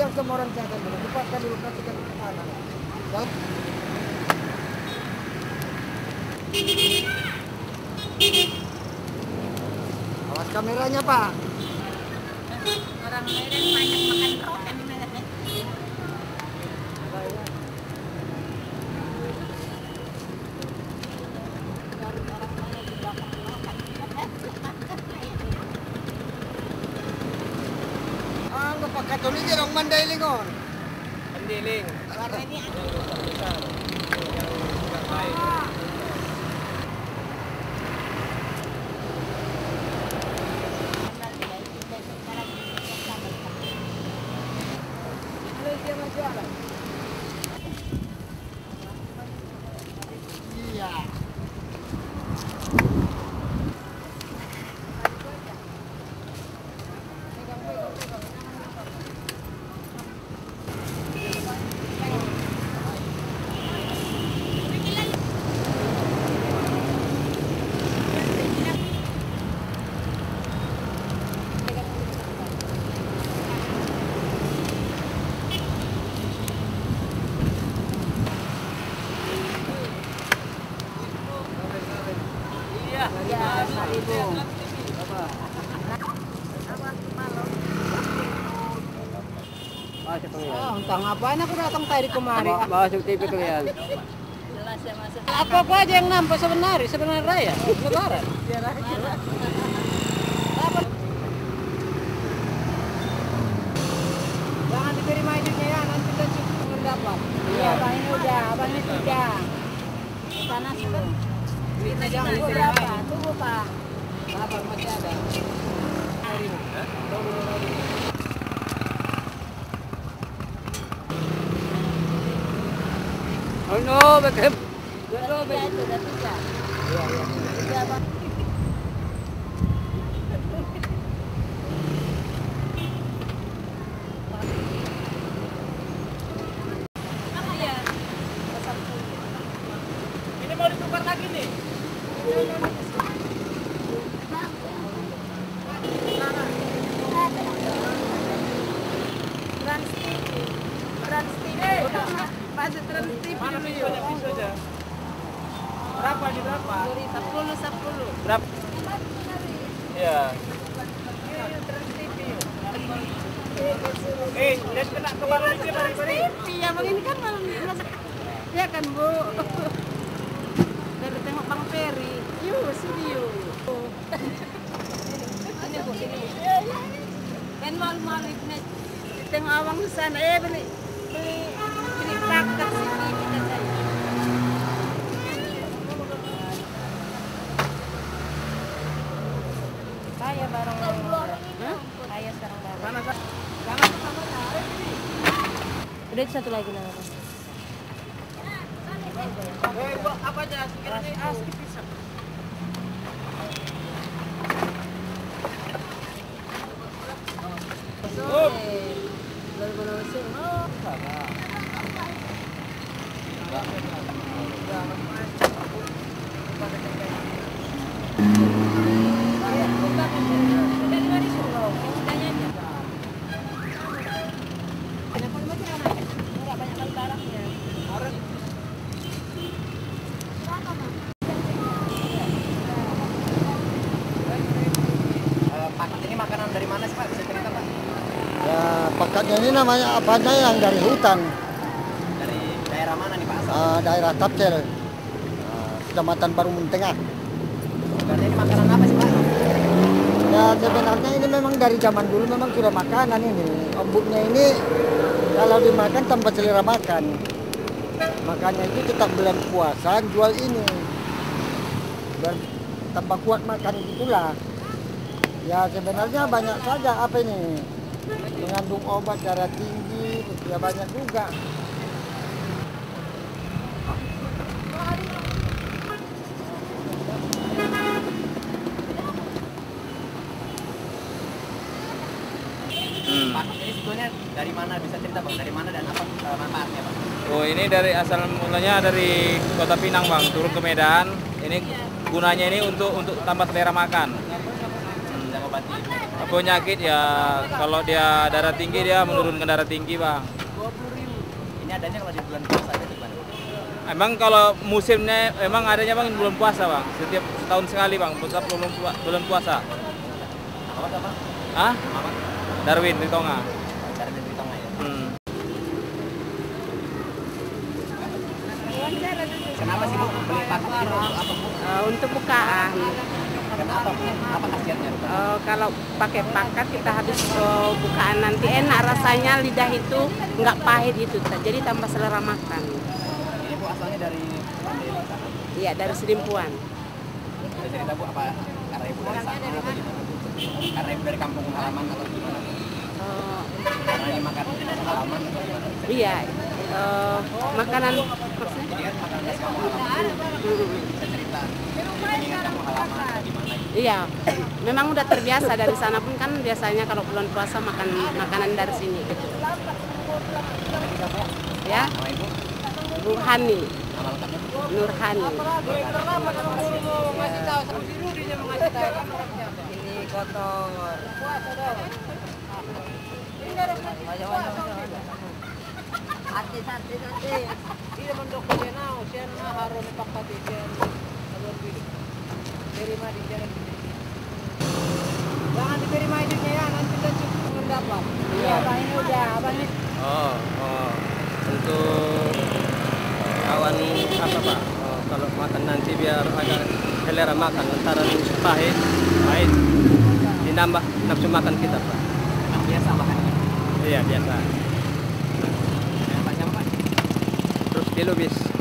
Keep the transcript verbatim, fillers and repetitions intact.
biar semua orang jaga dulu, lepaskan dulu, perhatikan dulu anak. Awas kameranya, Pak. Orang Medan banyak makan rotan di Medan ya. Katolik orang Mandailing on. Mandailing. Ngapain aku datang tadi kemari? Masuk T V kalian. Apa-apa aja yang nampak sebenarnya, sebenarnya raya, lebaran. Jangan diberi mainannya ya, nanti kita cukup mendapat. Iya, Bang ini udah, Bang ini sudah. Panas kan? Kita jangan berapa, tunggu Pak. Abang masih ada. Hari ini. Oh no, betul. Sudah tiga, sudah tiga. Ya, ya. Tiga apa? Apa ya? Ini mau ditukar lagi nih. Berapa di berapa? sepuluh sepuluh. Berapa? Iya. Eh, udah kena ke balon aja bari-bari. Iya, Bang ini kan balon di belas. Iya kan, Bu. Dari tengok Bang Ferry. Yuk, studio. Ini Bu, ini. Ben mal-mal ini tengok awang di sana. Eh, beli beli beli paket sini. Saya bareng ayah sekarang bareng. Mana Pak? Jangan sama tarik ini. Udah satu lagi nama Pak. Eh, apa aja sekiranya aski pisang. Om. Lalu kalau sih, oh, salah. Pakatnya ini namanya apanya yang dari hutan. Dari daerah mana nih Pak Asal? Uh, daerah Tapsel, uh, Kecamatan Barumun Tengah. Ini makanan apa sih Pak? Ya sebenarnya ini memang dari zaman dulu memang sudah makanan ini. Ombuknya ini kalau dimakan tanpa selera makan. Makanya itu tetap bulan puasa jual ini. Dan tanpa kuat makan itulah. Ya sebenarnya banyak saja apa ini. Mengandung obat darah tinggi, ya banyak juga. Hmm. Pak, ini sebetulnya dari mana bisa cerita Bang? Dari mana dan apa manfaatnya Bang? Oh ini dari asal mulanya dari Kota Pinang Bang, turun ke Medan. Ini gunanya ini untuk untuk tambah selera makan. Hmm. penyakit ya, kalau dia darah tinggi dia menurunkan darah tinggi, Bang. Ini adanya kalau di bulan puasa ada di mana? Emang kalau musimnya emang adanya, Bang, bulan puasa, Bang. Setiap setahun sekali, Bang, setiap bulan bulan puasa. Apa nama? Hah? Apa? Darwin Ritonga. Darwin Ritonga ya. Hmm. Kenapa sih, Bu, beli paku itu apa, Bu? Uh, untuk bukaan. Kenapa? Apa khasiatnya? Uh, kalau pakai pangkat kita habis uh, bukaan nanti enak rasanya, lidah itu nggak pahit itu, jadi tambah selera makan. Ini, Bu, asalnya dari Iya, dari Serimpuan. Bisa cerita, Bu, apa karena Ibu dari sana atau gimana? Karena Ibu dari kampung halaman atau gimana? Uh, karena ini makan halaman atau gimana? Iya, uh, makanan maksudnya? Jadi kan makanan khas kampung halaman. Bisa cerita. Iya, memang udah terbiasa dari sana pun kan biasanya kalau bulan puasa makan makanan dari sini gitu. Ya, Nurhani, Nurhani. Ini kotor. Hati-hati nanti. Ini mendoknya nau, saya mah harus pakai tiket. Terima di jalan. Jangan diterima hidupnya ya, nanti kita cukup mendapat. Iya, Abang ini udah, Abang ini. Oh, oh. Untuk kawan apa, Pak? Oh, kalau makan nanti biar agak selera makan, antara pahit, pahit. Ditambah nafsu makan kita, Pak. Biasa bahannya. Iya, biasa. Apa, siapa, Pak? Terus dilubis.